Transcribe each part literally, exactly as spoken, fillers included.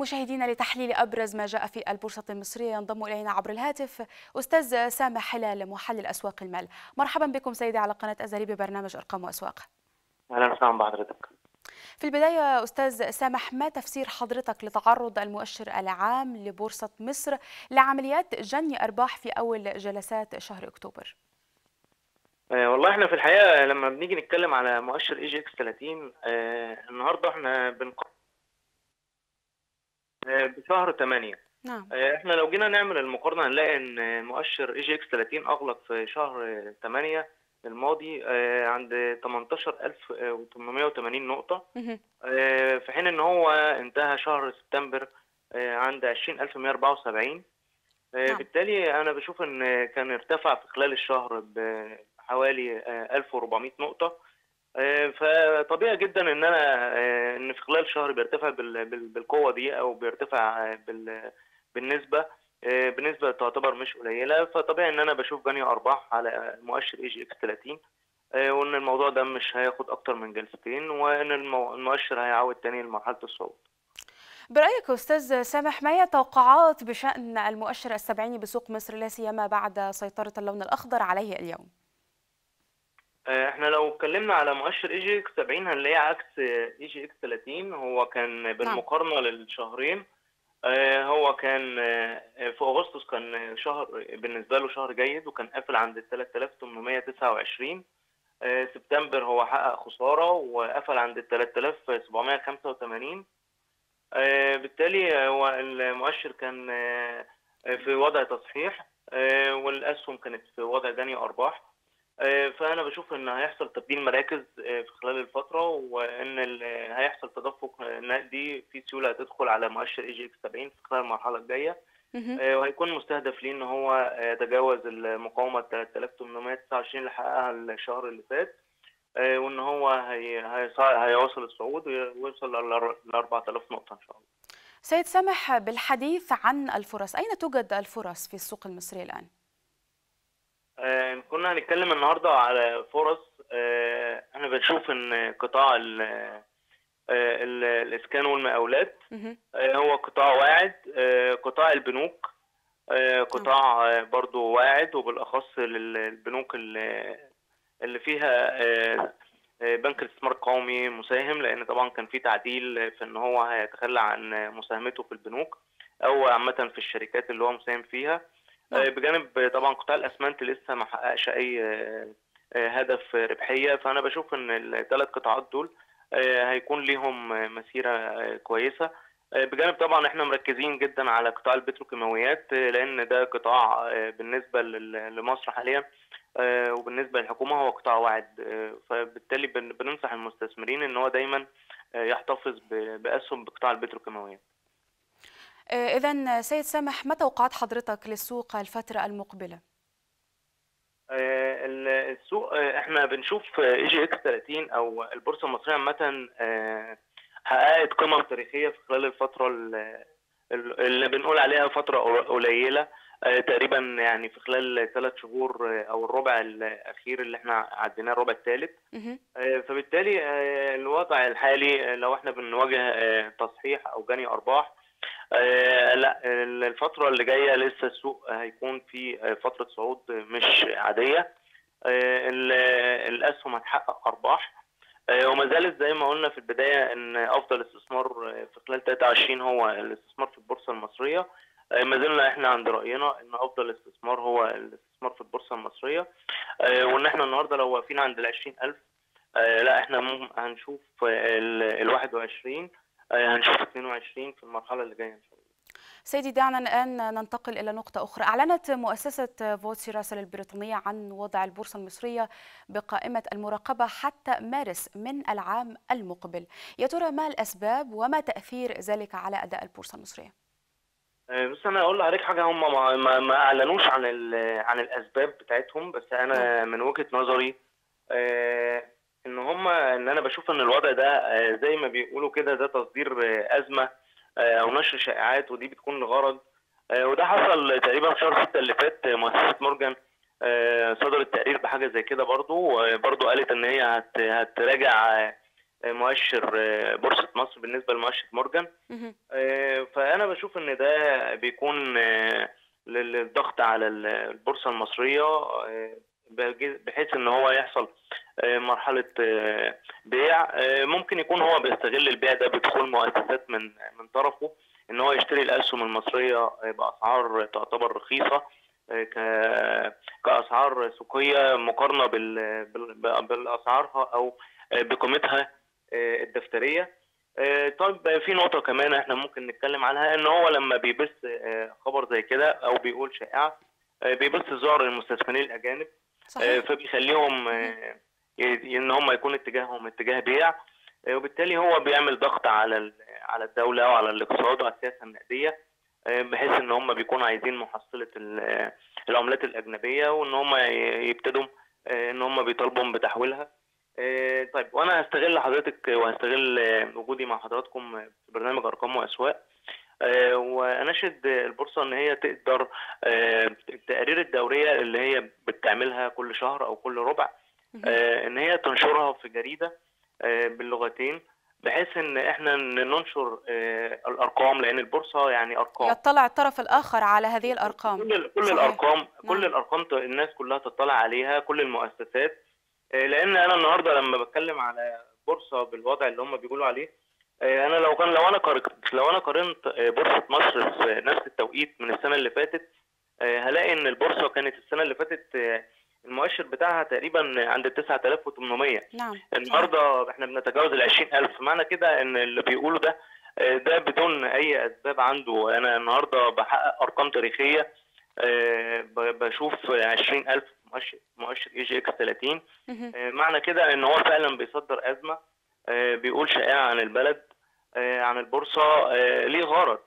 مشاهدينا، لتحليل أبرز ما جاء في البورصة المصرية ينضم إلينا عبر الهاتف أستاذ سامح هلال، محلل أسواق المال. مرحبا بكم سيدي على قناة أزهري ببرنامج أرقام وأسواق. أهلا وسهلا بحضرتك. في البداية أستاذ سامح، ما تفسير حضرتك لتعرض المؤشر العام لبورصة مصر لعمليات جني أرباح في أول جلسات شهر أكتوبر؟ والله احنا في الحقيقة لما بنيجي نتكلم على مؤشر إي جي إكس ثلاثين النهاردة احنا بنقارن بشهر ثمانية. نعم. احنا لو جينا نعمل المقارنة هنلاقي ان مؤشر إي جي إكس ثلاثين أغلق في شهر ثمانية الماضي عند ثمانية عشر ألف وثمانمائة وثمانين نقطة، في حين ان هو انتهى شهر سبتمبر عند عشرين ألف ومائة وأربعة وسبعين. بالتالي انا بشوف ان كان ارتفع في خلال الشهر بحوالي ألف وأربعمائة نقطة، فطبيعي جدا ان انا ان في خلال شهر بيرتفع بالقوة دي او بيرتفع بالنسبة بنسبه تعتبر مش قليله، فطبيعي ان انا بشوف جني ارباح على مؤشر اي جي اكس ثلاثين، وان الموضوع ده مش هياخد اكتر من جلستين، وان المؤشر هيعود تاني لمرحله الصعود. برايك استاذ سامح، ما هي توقعات بشان المؤشر السبعيني بسوق مصر، لا سيما بعد سيطره اللون الاخضر عليه اليوم؟ احنا لو اتكلمنا على مؤشر اي جي اكس سبعين هنلاقيه عكس اي جي اكس ثلاثين، هو كان بالمقارنه للشهرين هو كان في اغسطس كان شهر بالنسبه له شهر جيد وكان قافل عند ثلاثة آلاف وثمانمائة وتسعة وعشرين. سبتمبر هو حقق خساره وقفل عند ثلاثة آلاف وسبعمائة وخمسة وثمانين. بالتالي هو المؤشر كان في وضع تصحيح والاسهم كانت في وضع جني ارباح، فانا بشوف ان هيحصل تبديل مراكز في خلال الفتره، وان هيحصل تدفق نقدي في سيوله هتدخل على مؤشر اي جي اكس سبعين في خلال المرحله الجايه، وهيكون مستهدف ليه ان هو يتجاوز المقاومه ثلاثة آلاف وثمانمائة وتسعة وعشرين اللي حققها الشهر اللي فات، وان هو هيواصل الصعود ويوصل ل أربعة آلاف نقطه ان شاء الله. سيد سامح، بالحديث عن الفرص، اين توجد الفرص في السوق المصري الان؟ كنا هنتكلم النهارده على فرص. انا بشوف ان قطاع ال ال الاسكان والمقاولات هو قطاع واعد، قطاع البنوك قطاع برضو واعد، وبالاخص البنوك اللي فيها بنك الاستثمار القومي مساهم، لان طبعا كان في تعديل في ان هو هيتخلى عن مساهمته في البنوك او عامه في الشركات اللي هو مساهم فيها، بجانب طبعا قطاع الاسمنت لسه ما حققش اي هدف ربحيه، فانا بشوف ان الثلاث قطاعات دول هيكون ليهم مسيره كويسه، بجانب طبعا احنا مركزين جدا على قطاع البتروكيماويات، لان ده قطاع بالنسبه لمصر حاليا وبالنسبه للحكومه هو قطاع واعد، فبالتالي بننصح المستثمرين ان هو دايما يحتفظ باسهم بقطاع البتروكيماويات. إذا سيد سامح، ما توقعات حضرتك للسوق الفترة المقبلة؟ السوق احنا بنشوف اي جي اكس ثلاثين او البورصة المصرية عامة حققت قمم تاريخية في خلال الفترة اللي بنقول عليها فترة قليلة، تقريبا يعني في خلال ثلاث شهور او الربع الاخير اللي احنا عديناه الربع الثالث، فبالتالي الوضع الحالي لو احنا بنواجه تصحيح او جني ارباح آه لا الفترة اللي جاية لسه السوق هيكون في فترة صعود مش عادية، آه الأسهم هتحقق أرباح، آه وما زالت زي ما قلنا في البداية إن أفضل استثمار في خلال ثلاثة وعشرين هو الاستثمار في البورصة المصرية، آه ما زلنا إحنا عند رأينا إن أفضل استثمار هو الاستثمار في البورصة المصرية، آه وإن إحنا النهاردة لو واقفين عند العشرين ألف آه لا إحنا هنشوف الواحد وعشرين هنشوف اثنين وعشرين في المرحلة اللي جاية إن شاء الله. سيدي، دعنا الآن ننتقل إلى نقطة أخرى. أعلنت مؤسسة فوتسي راسل البريطانية عن وضع البورصة المصرية بقائمة المراقبة حتى مارس من العام المقبل. يا ترى ما الأسباب وما تأثير ذلك على أداء البورصة المصرية؟ بس أنا أقول لحضرتك حاجة، هم ما, ما, ما أعلنوش عن عن الأسباب بتاعتهم، بس أنا من وجهة نظري أه ان هم ان انا بشوف ان الوضع ده زي ما بيقولوا كده ده تصدير ازمه او نشر شائعات، ودي بتكون لغرض، وده حصل تقريبا في شهر ستة اللي فات. مؤسسه مورجن صدرت تقرير بحاجه زي كده برضو برضو قالت ان هي هتراجع مؤشر بورصة مصر بالنسبة لمؤشر مورجن. فأنا بشوف إن ده بيكون للضغط على البورصة المصرية بحيث إن هو يحصل مرحلة بيع. ممكن يكون هو بيستغل البيع ده بدخول مؤسسات من من طرفه إن هو يشتري الأسهم المصرية بأسعار تعتبر رخيصة كأسعار سوقية مقارنة بالأسعارها أو بقيمتها الدفترية. طيب في نقطة كمان احنا ممكن نتكلم عنها، ان هو لما بيبث خبر زي كده او بيقول شائعة بيبث ذعر المستثمرين الأجانب. صحيح. فبيخليهم ان هم يكون اتجاههم اتجاه بيع، وبالتالي هو بيعمل ضغط على على الدولة وعلى الاقتصاد وعلى السياسة النقدية، بحيث ان هم بيكونوا عايزين محصلة العملات الأجنبية وان هم يبتدوا ان هم بيطالبوا بتحويلها. طيب، وانا هستغل حضرتك وهستغل وجودي مع حضراتكم في برنامج ارقام واسواق واناشد البورصه ان هي تقدر التقارير الدوريه اللي هي بتعملها كل شهر او كل ربع ان هي تنشرها في جريده باللغتين، بحيث ان احنا ننشر الارقام، لان البورصه يعني ارقام، يطلع الطرف الاخر على هذه الارقام، كل كل الارقام كل الارقام الناس كلها تطلع عليها، كل المؤسسات. لان انا النهارده لما بتكلم على بورصه بالوضع اللي هم بيقولوا عليه، انا لو كان لو انا لو انا قارنت بورصه مصر في نفس التوقيت من السنه اللي فاتت، هلاقي ان البورصه كانت السنه اللي فاتت المؤشر بتاعها تقريبا عند تسعة آلاف وثمانمائة. نعم. النهارده احنا بنتجاوز ال عشرين ألف. معنى كده ان اللي بيقوله ده ده بدون اي اسباب عنده. انا النهارده بحقق ارقام تاريخيه، بشوف عشرين ألف مؤشر مؤشر إي جي إكس ثلاثين. معنى كده ان هو فعلا بيصدر ازمه، بيقول شائعه عن البلد، عن البورصه، ليه غرض.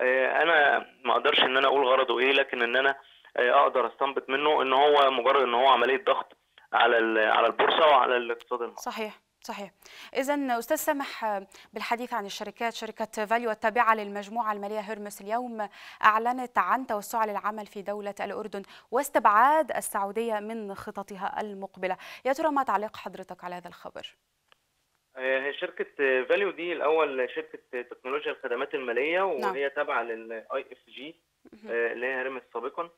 انا ما اقدرش ان انا اقول غرضه ايه، لكن ان انا اقدر استنبط منه ان هو مجرد ان هو عمليه ضغط على على البورصه وعلى الاقتصاد المصري. صحيح صحيح. إذا أستاذ سامح، بالحديث عن الشركات، شركة فاليو التابعة للمجموعة المالية هيرمس اليوم أعلنت عن توسعها للعمل في دولة الأردن واستبعاد السعودية من خططها المقبلة. يا ترى ما تعليق حضرتك على هذا الخبر؟ شركة فاليو دي الأول شركة تكنولوجيا الخدمات المالية، وهي نعم. تابعة للآي اف جي اللي هي هيرمس سابقا.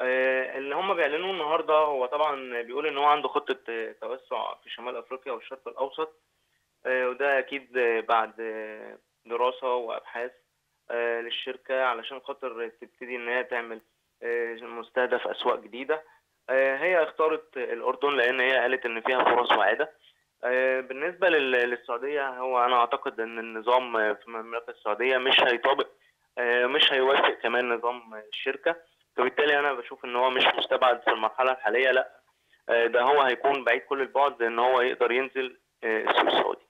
اللي هم بيعلنوه النهارده هو طبعا بيقول ان هو عنده خطه توسع في شمال افريقيا والشرق الاوسط، وده اكيد بعد دراسه وابحاث للشركه علشان خاطر تبتدي ان هي تعمل مستهدف اسواق جديده. هي اختارت الاردن لان هي قالت ان فيها فرص واعده. بالنسبه للسعوديه، هو انا اعتقد ان النظام في المملكه السعوديه مش هيطابق مش هيوافق كمان نظام الشركه، فبالتالي انا بشوف ان هو مش مستبعد في المرحله الحاليه، لا ده هو هيكون بعيد كل البعد ان هو يقدر ينزل السوق السعودي.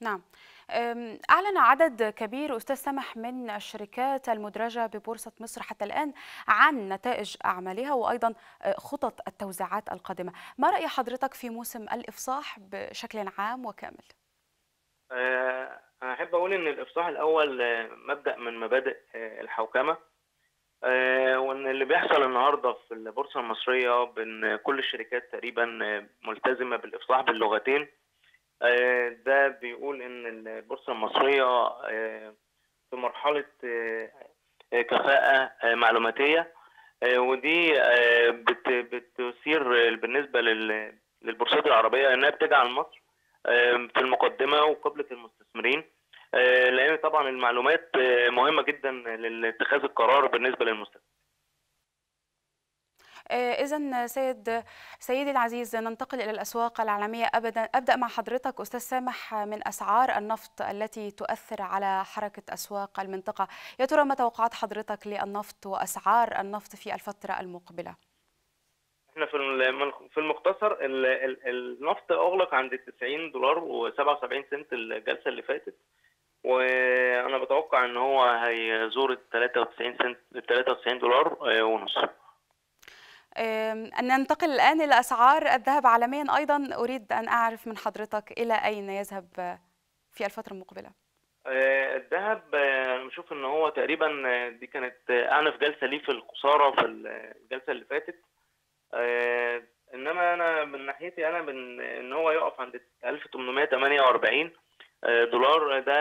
نعم. أعلن عدد كبير أستاذ سامح من الشركات المدرجة ببورصة مصر حتى الآن عن نتائج أعمالها وأيضا خطط التوزيعات القادمة. ما رأي حضرتك في موسم الإفصاح بشكل عام وكامل؟ أه أحب أقول إن الإفصاح الأول مبدأ من مبادئ الحوكمة، وان اللي بيحصل النهارده في البورصه المصريه بان كل الشركات تقريبا ملتزمه بالافصاح باللغتين. ده بيقول ان البورصه المصريه في مرحله كفاءه معلوماتيه، ودي بتثير بالنسبه للبورصات العربيه انها بتجعل مصر في المقدمه وقبله المستثمرين، لأن طبعا المعلومات مهمة جدا لاتخاذ القرار بالنسبة للمستثمر. إذا سيد سيدي العزيز، ننتقل إلى الأسواق العالمية. أبدا أبدأ مع حضرتك أستاذ سامح من أسعار النفط التي تؤثر على حركة أسواق المنطقة. يا ترى ما توقعات حضرتك للنفط وأسعار النفط في الفترة المقبلة؟ احنا في المختصر النفط أغلق عند تسعين دولار وسبعة وسبعين سنت الجلسة اللي فاتت، وانا بتوقع ان هو هيزور ال ثلاثة وتسعين سنت ثلاثة وتسعين دولار ونص. أن ننتقل الان الى اسعار الذهب عالميا، ايضا اريد ان اعرف من حضرتك الى اين يذهب في الفتره المقبله. الذهب بنشوف ان هو تقريبا دي كانت اعنف جلسه ليه في الخساره في الجلسه اللي فاتت، انما انا من ناحيتي انا من ان هو يقف عند ألف وثمانمائة وثمانية وأربعين دولار، ده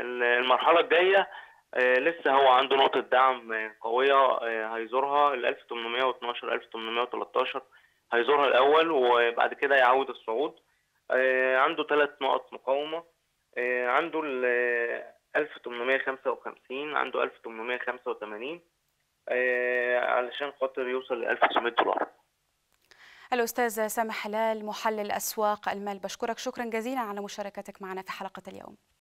المرحله الجايه لسه هو عنده نقطه دعم قويه هيزورها ال ألف وثمانمائة واثناشر ألف وثمانمائة وثلاثة عشر هيزورها الاول، وبعد كده يعود الصعود. عنده ثلاث نقط مقاومه، عنده ال ألف وثمانمائة وخمسة وخمسين، عنده ألف وثمانمائة وخمسة وثمانين علشان خاطر يوصل ل ألف وتسعمائة دولار. الأستاذ سامح هلال محلل أسواق المال، بشكرك شكرا جزيلا على مشاركتك معنا في حلقة اليوم.